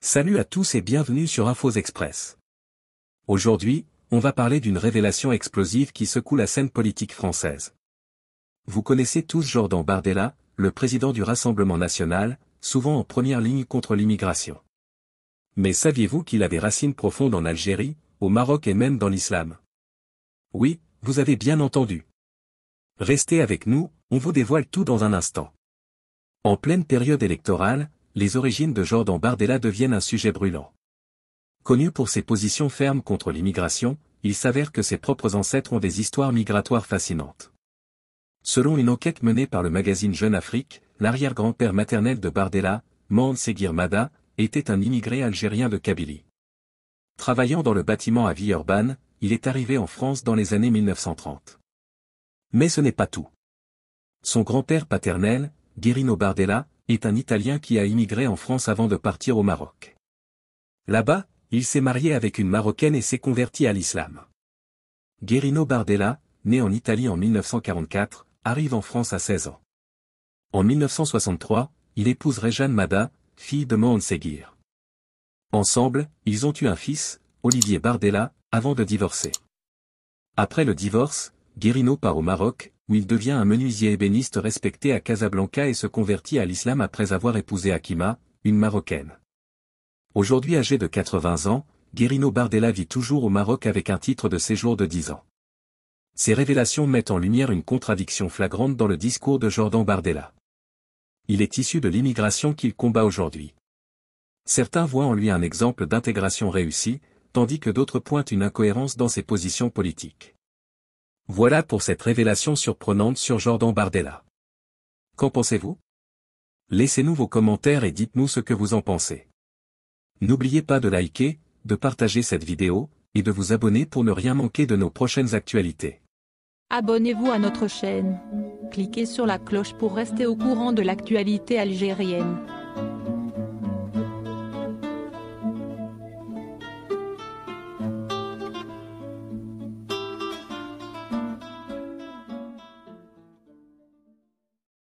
Salut à tous et bienvenue sur Infos Express. Aujourd'hui, on va parler d'une révélation explosive qui secoue la scène politique française. Vous connaissez tous Jordan Bardella, le président du Rassemblement National, souvent en première ligne contre l'immigration. Mais saviez-vous qu'il a des racines profondes en Algérie, au Maroc et même dans l'islam? Oui, vous avez bien entendu. Restez avec nous, on vous dévoile tout dans un instant. En pleine période électorale, les origines de Jordan Bardella deviennent un sujet brûlant. Connu pour ses positions fermes contre l'immigration, il s'avère que ses propres ancêtres ont des histoires migratoires fascinantes. Selon une enquête menée par le magazine Jeune Afrique, l'arrière-grand-père maternel de Bardella, Mohand Seghir Mada, était un immigré algérien de Kabylie. Travaillant dans le bâtiment à Villeurbanne, il est arrivé en France dans les années 1930. Mais ce n'est pas tout. Son grand-père paternel, Guérino Bardella, est un Italien qui a immigré en France avant de partir au Maroc. Là-bas, il s'est marié avec une Marocaine et s'est converti à l'islam. Guérino Bardella, né en Italie en 1944, arrive en France à 16 ans. En 1963, il épouse Réjane Mada, fille de Mohand Seghir. Ensemble, ils ont eu un fils, Olivier Bardella, avant de divorcer. Après le divorce, Guérino part au Maroc, où il devient un menuisier ébéniste respecté à Casablanca et se convertit à l'islam après avoir épousé Akima, une Marocaine. Aujourd'hui âgé de 80 ans, Guérino Bardella vit toujours au Maroc avec un titre de séjour de 10 ans. Ces révélations mettent en lumière une contradiction flagrante dans le discours de Jordan Bardella. Il est issu de l'immigration qu'il combat aujourd'hui. Certains voient en lui un exemple d'intégration réussie, tandis que d'autres pointent une incohérence dans ses positions politiques. Voilà pour cette révélation surprenante sur Jordan Bardella. Qu'en pensez-vous? Laissez-nous vos commentaires et dites-nous ce que vous en pensez. N'oubliez pas de liker, de partager cette vidéo, et de vous abonner pour ne rien manquer de nos prochaines actualités. Abonnez-vous à notre chaîne. Cliquez sur la cloche pour rester au courant de l'actualité algérienne.